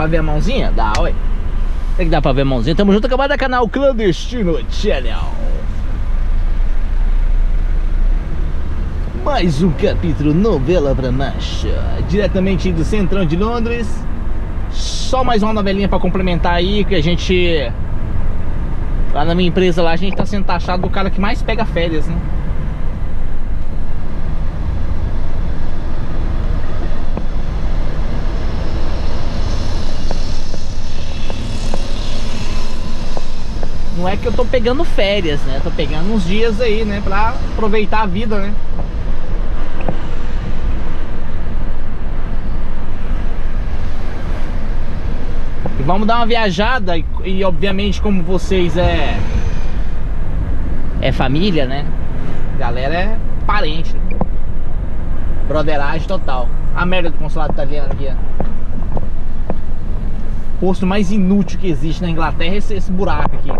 pra ver a mãozinha? Dá, oi. Tem que dar pra ver a mãozinha. Tamo junto, acabado da canal Clandestino Channel. Mais um capítulo novela pra macho. Diretamente do Centrão de Londres. Só mais uma novelinha pra complementar aí, que a gente... Lá na minha empresa lá, a gente tá sendo taxado do cara que mais pega férias, né? Não é que eu tô pegando férias, né? Tô pegando uns dias aí, né? Pra aproveitar a vida, né? E vamos dar uma viajada e obviamente como vocês é família, né? Galera é parente, né? Brotheragem total. A merda do consulado italiano aqui, ó. Posto mais inútil que existe na Inglaterra é esse buraco aqui.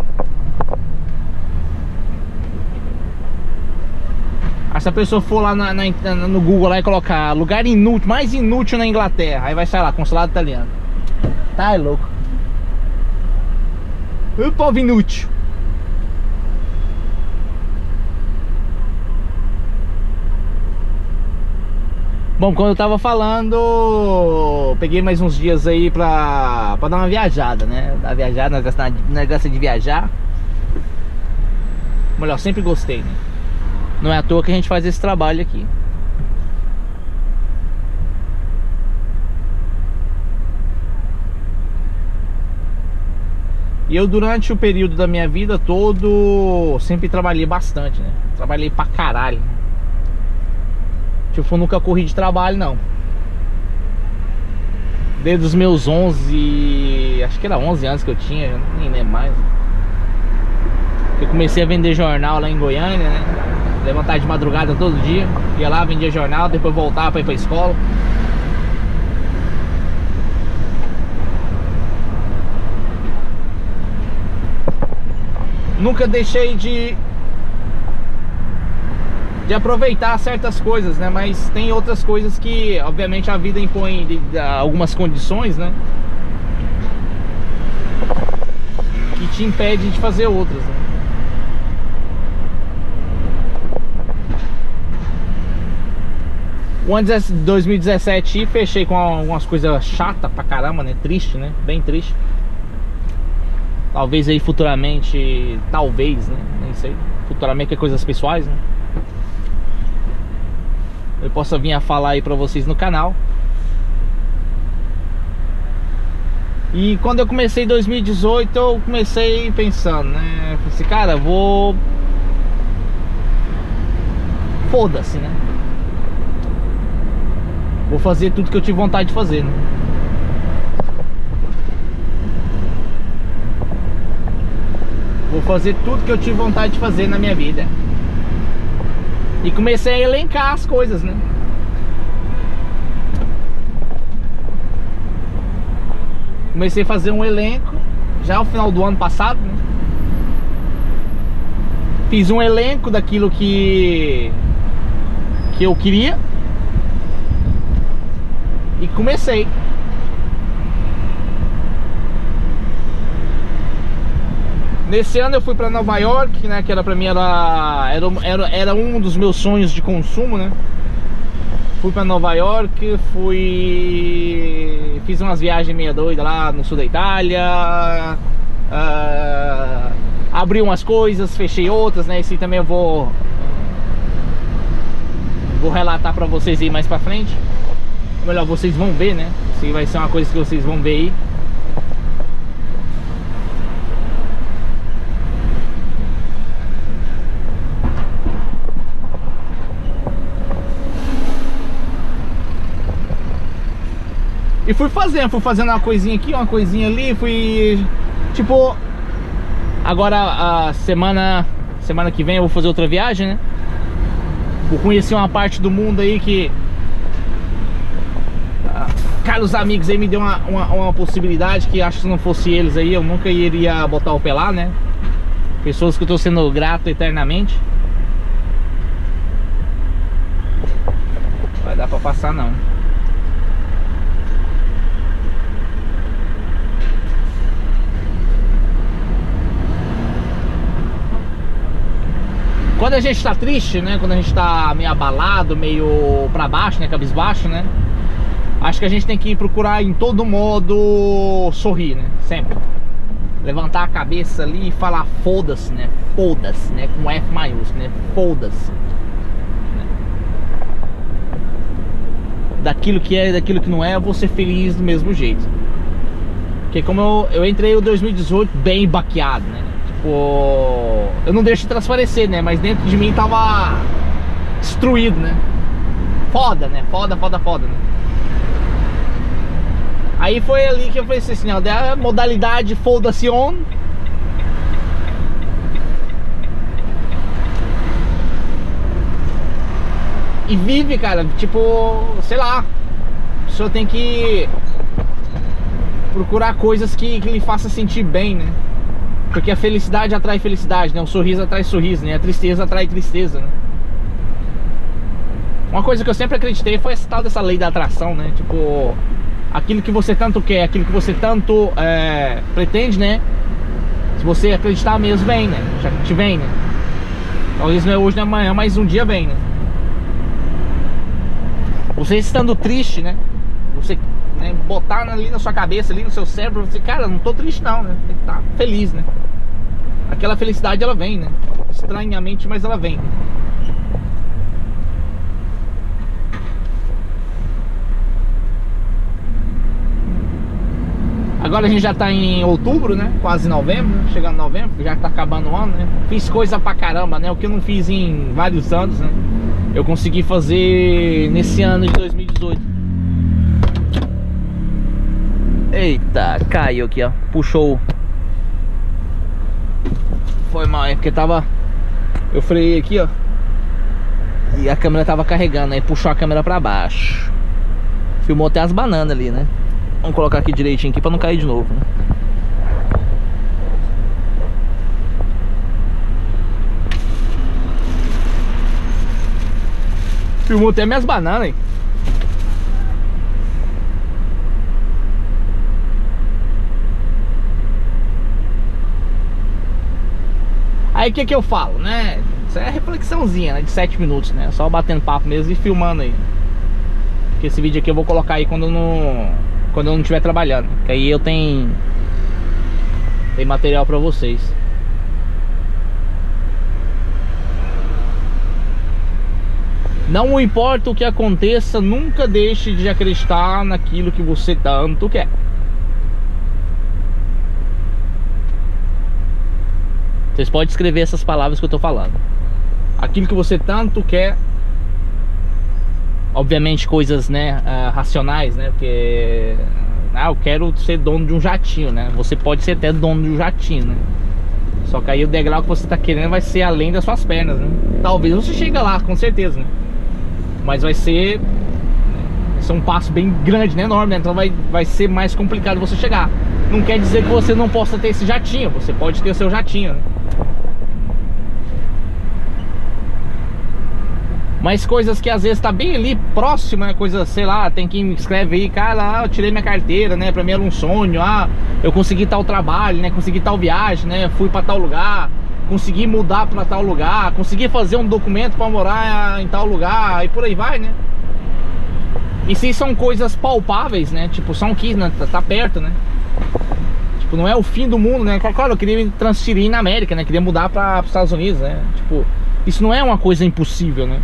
Se a pessoa for lá no Google lá e colocar lugar inútil, mais inútil na Inglaterra, aí vai sair lá, consulado italiano. Tá, é louco. O povo inútil. Bom, quando eu tava falando, peguei mais uns dias aí pra dar uma viajada, né? Dar viajada, negócio de viajar. Melhor, sempre gostei, né? Não é à toa que a gente faz esse trabalho aqui. E eu durante o período da minha vida todo sempre trabalhei bastante, né? Trabalhei pra caralho. Tipo, eu nunca corri de trabalho, não. Desde os meus 11... Acho que era 11 anos que eu tinha, eu nem lembro mais. Eu comecei a vender jornal lá em Goiânia, né? Levantar de madrugada todo dia, ia lá, vendia jornal, depois voltava pra ir pra escola. Nunca deixei de aproveitar certas coisas, né? Mas tem outras coisas que, obviamente, a vida impõe algumas condições, né? Que te impede de fazer outras, né? O ano de 2017 fechei com algumas coisas chatas pra caramba, né? Triste, né? Bem triste. Talvez aí futuramente... Talvez, né? Nem sei. Futuramente é coisas pessoais, né? Eu posso vir a falar aí pra vocês no canal. E quando eu comecei em 2018, eu comecei pensando, né? Falei, cara, vou... Foda-se, né? Vou fazer tudo que eu tive vontade de fazer, né? Vou fazer tudo que eu tive vontade de fazer na minha vida. E comecei a elencar as coisas, né? Comecei a fazer um elenco já ao final do ano passado, né? Fiz um elenco daquilo que eu queria. E comecei. Nesse ano eu fui pra Nova York, né? Que era pra mim, era um dos meus sonhos de consumo, né? Fui pra Nova York, fiz umas viagens meia doida lá no sul da Itália. Abri umas coisas, fechei outras, né? Isso também eu vou relatar pra vocês aí mais pra frente. Melhor, vocês vão ver, né? Isso vai ser uma coisa que vocês vão ver aí. E fui fazendo uma coisinha aqui, uma coisinha ali, fui... Tipo... Agora, a semana que vem eu vou fazer outra viagem, né? Vou conhecer uma parte do mundo aí que... Cara, os amigos aí me deu uma possibilidade que acho que se não fosse eles aí eu nunca iria botar o pé lá, né? Pessoas que eu tô sendo grato eternamente. Não vai dar pra passar, não. Quando a gente tá triste, né, quando a gente tá meio abalado, meio pra baixo, né, cabisbaixo, né, acho que a gente tem que procurar em todo modo sorrir, né, sempre. Levantar a cabeça ali e falar foda-se, né, foda-se, né, com F maiúsculo, né, foda-se. Daquilo que é e daquilo que não é, eu vou ser feliz do mesmo jeito. Porque como eu entrei em 2018 bem baqueado, né? Tipo, eu não deixo transparecer, né? Mas dentro de mim tava destruído, né? Foda, né? Foda, foda, foda, né? Aí foi ali que eu falei assim, ó, da modalidade foda-se on. E vive, cara, tipo, sei lá, a pessoa tem que procurar coisas que lhe faça sentir bem, né? Porque a felicidade atrai felicidade, né? O sorriso atrai sorriso, né? A tristeza atrai tristeza, né? Uma coisa que eu sempre acreditei foi essa tal dessa lei da atração, né? Tipo, aquilo que você tanto quer, aquilo que você tanto pretende, né? Se você acreditar mesmo, vem, né? Já te vem, né? Talvez não é hoje, não é amanhã, mas um dia vem, né? Você estando triste, né? Você, né, botar ali na sua cabeça, ali no seu cérebro, você, cara, não tô triste não, né? Tem que tá feliz, né? Aquela felicidade ela vem, né? Estranhamente, mas ela vem. Agora a gente já tá em outubro, né? Quase novembro, né? Chegando novembro, já tá acabando o ano, né? Fiz coisa pra caramba, né? O que eu não fiz em vários anos, né? Eu consegui fazer nesse ano de 2018. Eita, caiu aqui, ó. Puxou. Foi mal, é porque tava... Eu freiei aqui, ó, e a câmera tava carregando, aí puxou a câmera pra baixo. Filmou até as bananas ali, né? Vamos colocar aqui direitinho aqui pra não cair de novo, né? Filmou até minhas bananas, hein? Aí o que eu falo, né? Isso é reflexãozinha, né? De 7 minutos, né? Só batendo papo mesmo e filmando aí. Porque esse vídeo aqui eu vou colocar aí quando eu não estiver trabalhando. Que aí eu tenho material pra vocês. Não importa o que aconteça, nunca deixe de acreditar naquilo que você tanto quer. Vocês podem escrever essas palavras que eu tô falando. Aquilo que você tanto quer. Obviamente coisas, né, racionais, né? Porque eu quero ser dono de um jatinho, né? Você pode ser até dono de um jatinho, né? Só que aí o degrau que você tá querendo vai ser além das suas pernas, né? Talvez você chegue lá, com certeza, né? Mas vai ser, é um passo bem grande, né? Enorme, né? Então vai ser mais complicado você chegar. Não quer dizer que você não possa ter esse jatinho. Você pode ter o seu jatinho, né? Mas coisas que às vezes tá bem ali próxima, né? Coisa, sei lá, tem quem me escreve aí, cara, eu tirei minha carteira, né? Pra mim era um sonho, eu consegui tal trabalho, né? Consegui tal viagem, né? Fui pra tal lugar. Consegui mudar pra tal lugar, consegui fazer um documento pra morar em tal lugar, e por aí vai, né? E sim, são coisas palpáveis, né? Tipo, são aqui, né? Tá perto, né? Tipo, não é o fim do mundo, né? Claro, eu queria me transferir na América, né? Queria mudar para os Estados Unidos, né? Tipo, isso não é uma coisa impossível, né?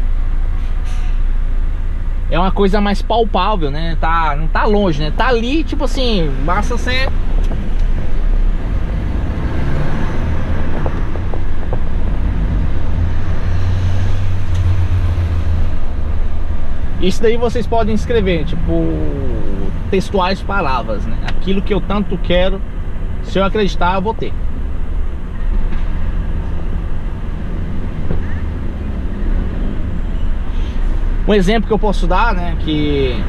É uma coisa mais palpável, né? Tá, não tá longe, né? Tá ali, tipo assim, basta ser... Isso daí vocês podem escrever, tipo, textuais palavras, né? Aquilo que eu tanto quero, se eu acreditar, eu vou ter. Um exemplo que eu posso dar, né? Que...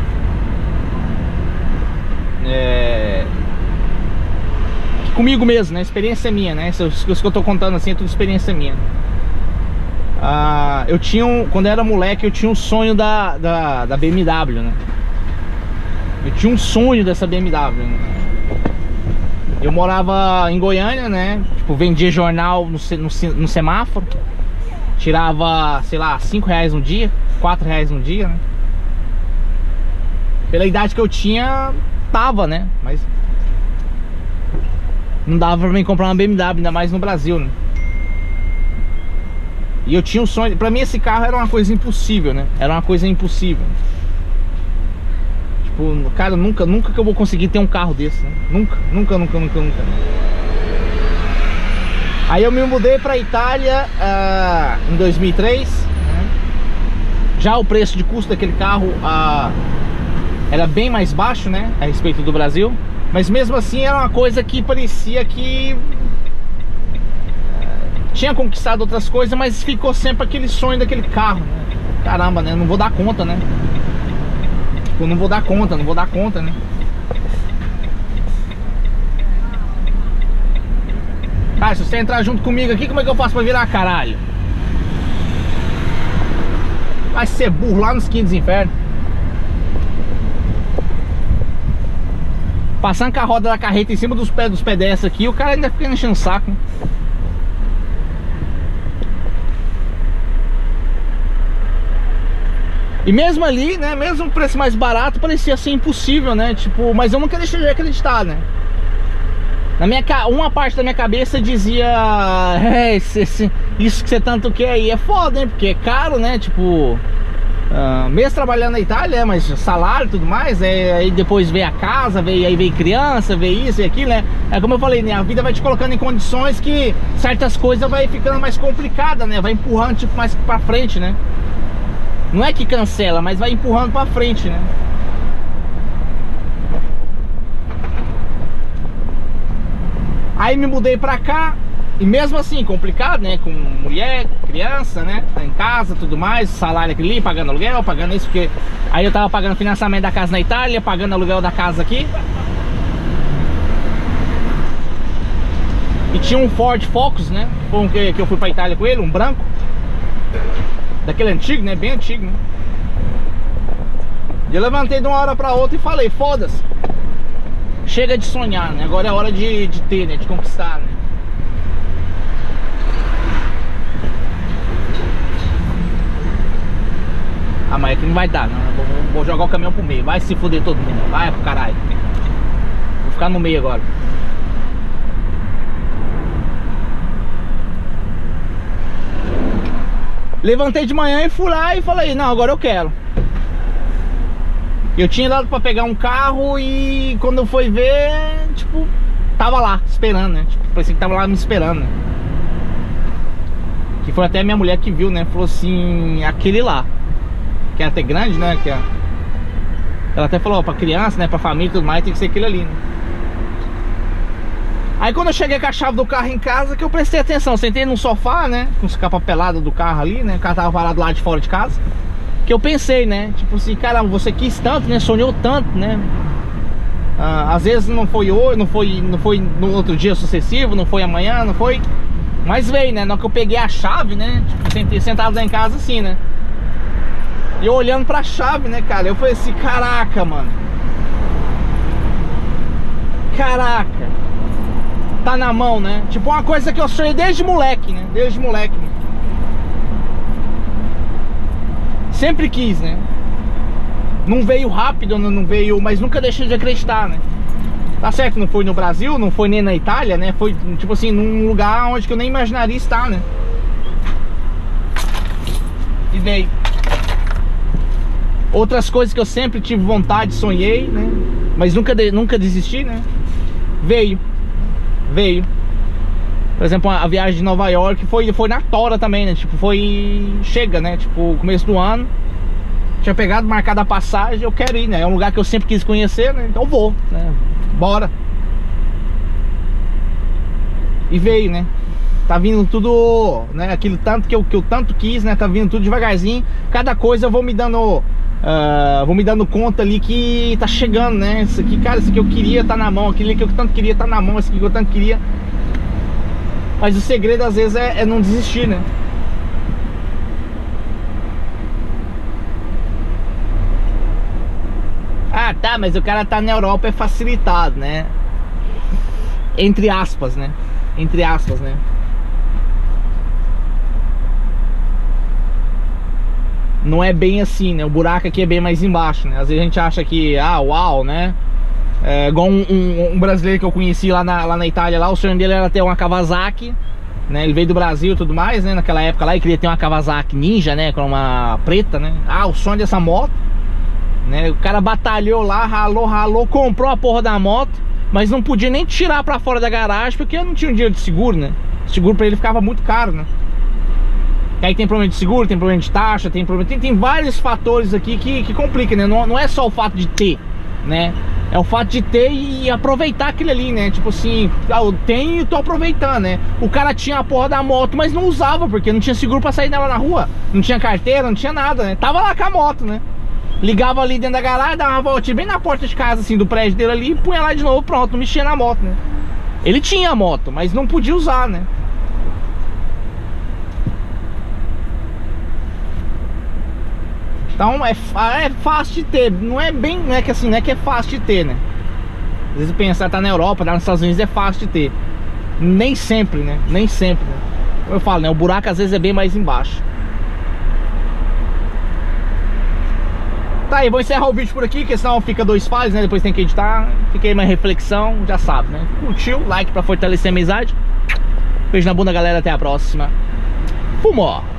que comigo mesmo, né? Experiência minha, né? Isso que eu tô contando assim é tudo experiência minha. Eu tinha quando eu era moleque, eu tinha um sonho da BMW, né? Eu tinha um sonho dessa BMW, né? Eu morava em Goiânia, né? Tipo, vendia jornal no semáforo. tirava, sei lá, R$5 um dia, R$4 um dia, né? Pela idade que eu tinha, tava, né? Mas não dava pra mim comprar uma BMW, ainda mais no Brasil, né? E eu tinha um sonho, pra mim esse carro era uma coisa impossível, né? Era uma coisa impossível. Tipo, cara, nunca que eu vou conseguir ter um carro desse, né? Nunca. Aí eu me mudei pra Itália em 2003, né? Já o preço de custo daquele carro era bem mais baixo, né? A respeito do Brasil. Mas mesmo assim era uma coisa que parecia que tinha conquistado outras coisas, mas ficou sempre aquele sonho daquele carro, né? Caramba, né? Não vou dar conta, né? Tipo, não vou dar conta, né? Cara, se você entrar junto comigo aqui, como é que eu faço pra virar, caralho? Vai ser burro lá nos quintos infernos. Passando com a roda da carreta em cima dos pés dos pedestres aqui, o cara ainda fica enchendo o saco, né? E mesmo ali, né, mesmo o preço mais barato, parecia assim impossível, né, tipo, mas eu nunca deixei de acreditar, né. Na minha, uma parte da minha cabeça dizia, é, isso que você tanto quer aí é foda, hein, porque é caro, né, tipo, mesmo trabalhando na Itália, mas salário e tudo mais, aí depois veio a casa, veio criança, veio isso e aquilo, né, é como eu falei, né, a vida vai te colocando em condições que certas coisas vai ficando mais complicada, né, vai empurrando, tipo, mais pra frente, né. Não é que cancela, mas vai empurrando pra frente, né? Aí me mudei pra cá. E mesmo assim, complicado, né? Com mulher, criança, né? Tá em casa, tudo mais, salário aqui ali, pagando aluguel, pagando isso, porque... Aí eu tava pagando financiamento da casa na Itália, pagando aluguel da casa aqui. E tinha um Ford Focus, né? Foi um que eu fui pra Itália com ele, um branco. Daquele antigo, né? Bem antigo, né? E eu levantei de uma hora pra outra e falei, foda-se. Chega de sonhar, né? Agora é hora de ter, né? De conquistar, né? Ah, mas aqui não vai dar, não. Vou jogar o caminhão pro meio. Vai se foder todo mundo. Vai pro caralho. Vou ficar no meio agora. Levantei de manhã e fui lá e falei, não, agora eu quero. Eu tinha dado pra pegar um carro e quando eu fui ver, tipo, tava lá, esperando, né? Tipo, parecia que tava lá me esperando, né? Que foi até a minha mulher que viu, né? Falou assim, aquele lá. Que era até grande, né? Que era... Ela até falou, ó, pra criança, né? Pra família e tudo mais, tem que ser aquele ali, né? Aí quando eu cheguei com a chave do carro em casa, que eu prestei atenção, sentei num sofá, né, com a capa pelada do carro ali, né, o carro tava parado lá de fora de casa, que eu pensei, né, tipo assim, caramba, você quis tanto, né, sonhou tanto, né, às vezes não foi hoje, não foi no outro dia sucessivo, não foi amanhã, não foi, mas veio, né, na hora que eu peguei a chave, né, tipo, sentado lá em casa assim, né, e eu olhando pra chave, né, cara, eu falei assim, caraca, mano, caraca. Tá na mão, né? Tipo, uma coisa que eu sonhei desde moleque, né? Desde moleque. Né? Sempre quis, né? Não veio rápido, não veio... Mas nunca deixei de acreditar, né? Tá certo, não foi no Brasil, não foi nem na Itália, né? Foi, tipo assim, num lugar onde que eu nem imaginaria estar, né? E veio. Outras coisas que eu sempre tive vontade, sonhei, né? Mas nunca desisti, né? Veio. Veio. Por exemplo, a viagem de Nova York foi na tora também, né? Tipo, foi... Chega, né? Tipo, começo do ano. Tinha pegado, marcado a passagem, eu quero ir, né? É um lugar que eu sempre quis conhecer, né? Então eu vou, né? Bora. E veio, né? Tá vindo tudo, né? Aquilo tanto que eu tanto quis, né? Tá vindo tudo devagarzinho. Cada coisa eu vou me dando... vou me dando conta ali que tá chegando, né? Isso aqui, cara, isso aqui eu queria tá na mão, aquilo que eu tanto queria tá na mão, isso aqui que eu tanto queria. Mas o segredo às vezes é não desistir, né? Ah, tá, mas o cara tá na Europa, é facilitado, né? Entre aspas, né? Entre aspas, né? não é bem assim, né? O buraco aqui é bem mais embaixo, né? Às vezes a gente acha que, ah, uau, né? É, igual um brasileiro que eu conheci lá na Itália, lá, o sonho dele era ter uma Kawasaki, né? Ele veio do Brasil e tudo mais, né? Naquela época lá, ele queria ter uma Kawasaki Ninja, né? Com uma preta, né? Ah, o sonho dessa moto, né? O cara batalhou lá, ralou, comprou a porra da moto, mas não podia nem tirar pra fora da garagem, porque não tinha um dinheiro de seguro, né? O seguro pra ele ficava muito caro, né? E aí tem problema de seguro, tem problema de taxa, tem problema... Tem vários fatores aqui que complicam, né? Não é só o fato de ter, né? É o fato de ter e aproveitar aquilo ali, né? Tipo assim, eu tenho e tô aproveitando, né? O cara tinha a porra da moto, mas não usava, porque não tinha seguro pra sair dela na rua. Não tinha carteira, não tinha nada, né? Tava lá com a moto, né? Ligava ali dentro da garagem, dava uma voltinha bem na porta de casa, assim, do prédio dele ali, e punha lá de novo, pronto, não mexia na moto, né? Ele tinha a moto, mas não podia usar, né? Então é fácil de ter, não é bem, não é que assim, não é que é fácil de ter, né? Às vezes pensar, tá na Europa, tá nos Estados Unidos, é fácil de ter. Nem sempre, né? Nem sempre, né? Como eu falo, né? O buraco às vezes é bem mais embaixo. Tá aí, vou encerrar o vídeo por aqui, porque senão fica dois files, né? Depois tem que editar. Fiquei uma reflexão, já sabe, né? Curtiu, like pra fortalecer a amizade. Beijo na bunda, galera, até a próxima. Fumou!